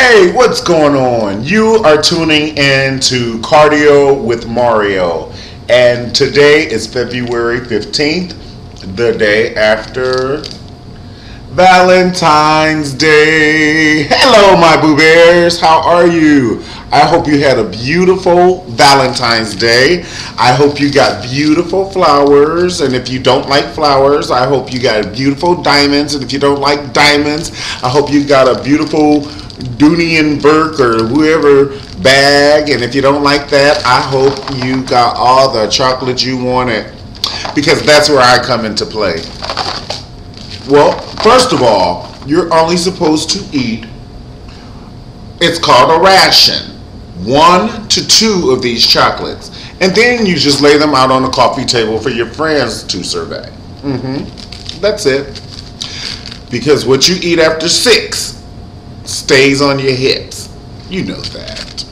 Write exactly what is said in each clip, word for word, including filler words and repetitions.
Hey, what's going on? You are tuning in to Cardio with Mario, and today is February fifteenth, the day after Valentine's Day. Hello, my boo bears. How are you? I hope you had a beautiful Valentine's Day. I hope you got beautiful flowers. And if you don't like flowers, I hope you got beautiful diamonds. And if you don't like diamonds, I hope you got a beautiful Dooney and Burke or whoever bag. And if you don't like that, I hope you got all the chocolate you wanted, because that's where I come into play. Well, first of all, you're only supposed to eat, it's called a ration, one to two of these chocolates. And then you just lay them out on the coffee table for your friends to survey. Mm-hmm. That's it. Because what you eat after six stays on your hips. You know that.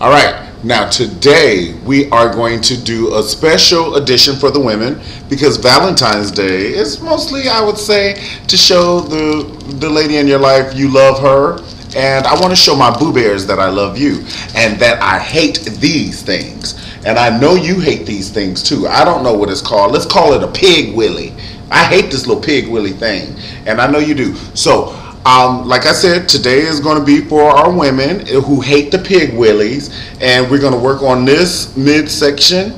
All right. Now today we are going to do a special edition for the women, because Valentine's Day is mostly, I would say, to show the, the lady in your life you love her. And I want to show my boo bears that I love you and that I hate these things. And I know you hate these things too. I don't know what it's called. Let's call it a pig willy. I hate this little pig willy thing. And I know you do. So Um, like I said, today is going to be for our women who hate the pig willies, and we're going to work on this midsection.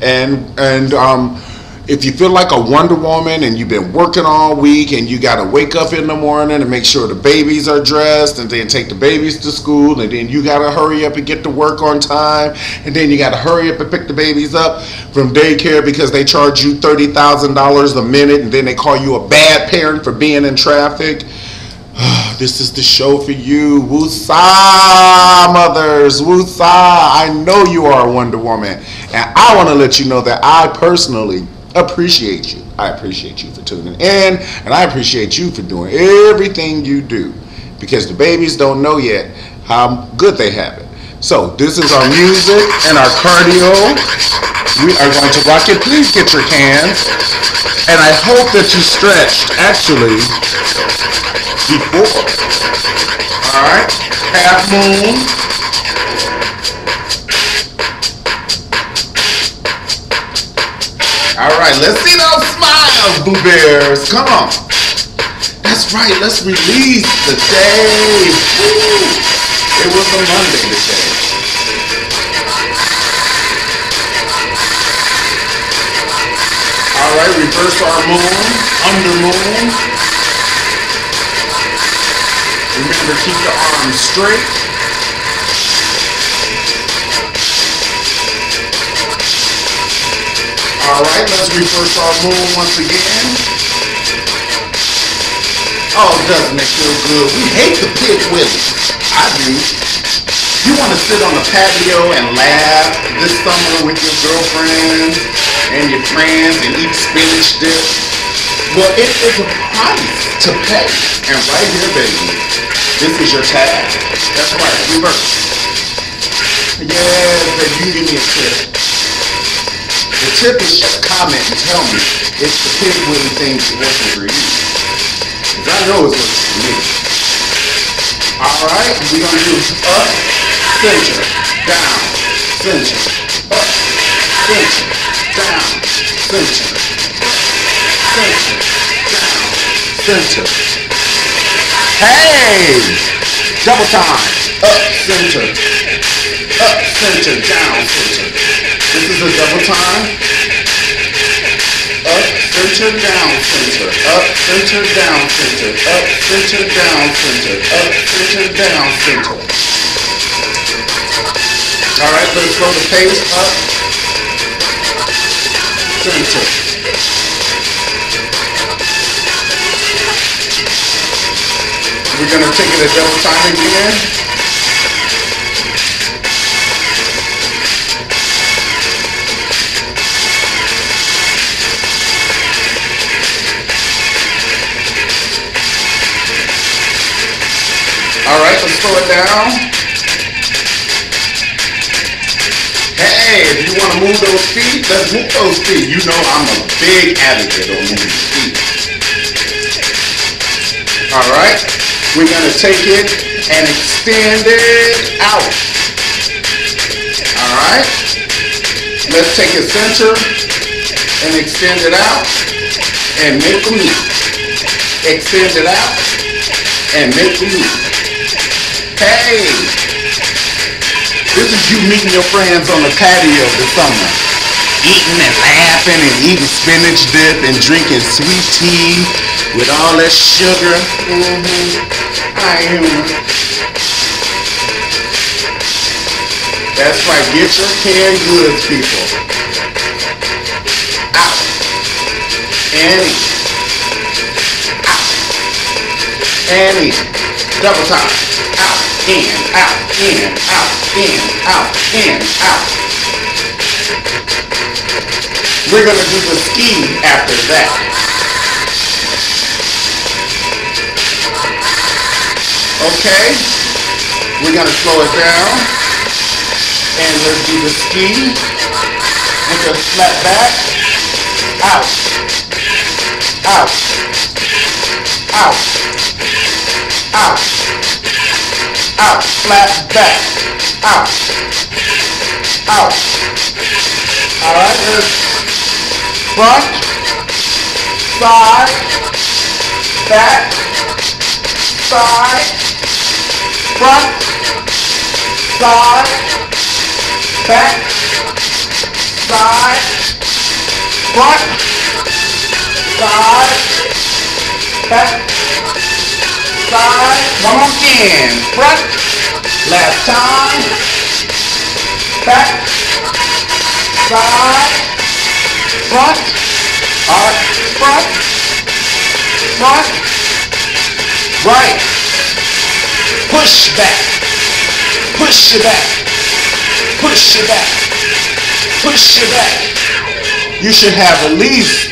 And and um, if you feel like a Wonder Woman and you've been working all week and you got to wake up in the morning and make sure the babies are dressed and then take the babies to school, and then you got to hurry up and get to work on time, and then you got to hurry up and pick the babies up from daycare because they charge you thirty thousand dollars a minute, and then they call you a bad parent for being in traffic. This is the show for you. Woosah, mothers. Woosah. I know you are a Wonder Woman. And I want to let you know that I personally appreciate you. I appreciate you for tuning in. And I appreciate you for doing everything you do, because the babies don't know yet how good they have it. So this is our music and our cardio. We are going to rock it. Please get your hands. And I hope that you stretched, actually, before. All right. Half moon. All right. Let's see those smiles, boo bears. Come on. That's right. Let's release the day. Woo. It was a Monday today. All right, reverse our moon, under moon. Remember, keep your arms straight. All right, let's reverse our moon once again. Oh, doesn't it feel good? We hate the pig willies. I do. You want to sit on the patio and laugh this summer with your girlfriends and your friends and eat spinach dip? Well, it is a price to pay. And right here, baby, this is your tag. That's right, reverse. Yes, baby, you give me a tip. The tip is just comment and tell me if the pig willy thing is working for you, because I know it's working for me. Alright, we're going to do up, center, down, center, up, center, down, center, up, center, down, center. Hey! Double time. Up, center, up, center, down, center. This is a double time. Up, center, down, center. Up, center, down, center. Up, center, down, center. Up, center, down, center. All right, let's slow the pace. Up, center. We're gonna take it a double time again. Alright, let's slow it down. Hey, if you want to move those feet, let's move those feet. You know I'm a big advocate on moving feet. Alright, we're going to take it and extend it out. All right. Let's take your center and extend it out and make a move. Extend it out and make a move. Hey, this is you meeting your friends on the patio this summer, eating and laughing and eating spinach dip and drinking sweet tea with all that sugar. Mm-hmm. I am. That's right. Get your canned goods, people. Out. And eat. Out. And eat. Double time. Out. In. Out. In. Out. In. Out. In. Out. We're going to do the ski after that. Okay. We're going to slow it down. And let's do the ski. We're going to slap back. Out. Out. Out. Out. Out. Slap back. Out. Out. All right. Let's front, side, back, side, front, side, back, side, front, side, back, side. One more again. Front, last time, back, side, front, alright, front, front, right, push back, push it back, push it back, push it back. You should have at least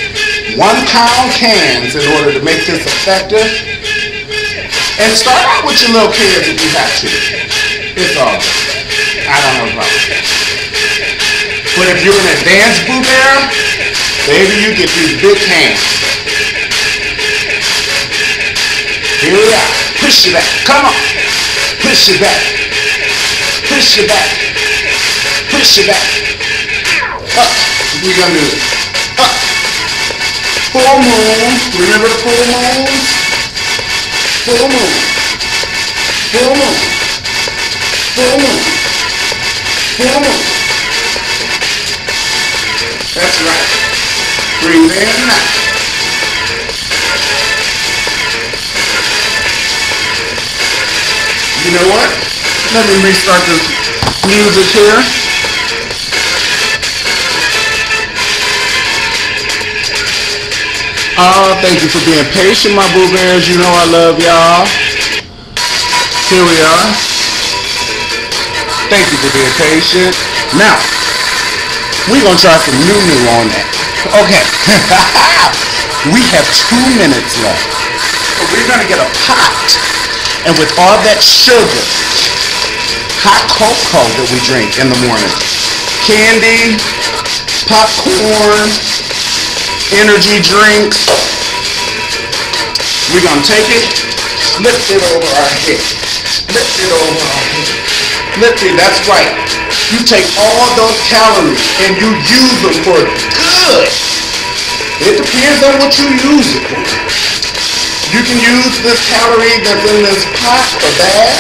one pound cans in order to make this effective. And start out with your little kids if you have to. It's all good. I don't know about that. But if you're in a dance group era, baby, you get these big hands. Here we are. Push it back. Come on. Push it back. Push it back. Push it back. Up. We're going to do it. Up. Full moon. Remember the full moon? Full moon. Full moon. Full moon. Full moon. That's right. Breathe in and out. You know what? Let me restart this music here. Oh, thank you for being patient, my boo bears. You know I love y'all. Here we are. Thank you for being patient. Now, we're going to try some new new on that. Okay, we have two minutes left. So we're going to get a pot, and with all that sugar, hot cocoa that we drink in the morning, candy, popcorn, energy drinks, we're going to take it, lift it over our head, lift it over our head, lift it, that's right. You take all those calories and you use them for good. It depends on what you use it for. You can use this calorie that's in this pot or bag,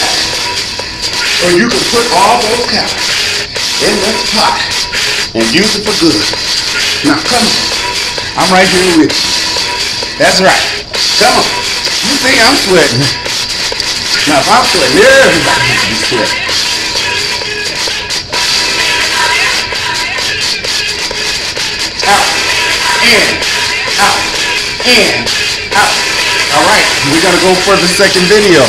or you can put all those calories in this pot and use it for good. Now come on. I'm right here with you. That's right. Come on. You see I'm sweating. Now if I'm sweating, everybody can be sweating. In, out, in, out. All right, we're gonna go for the second video.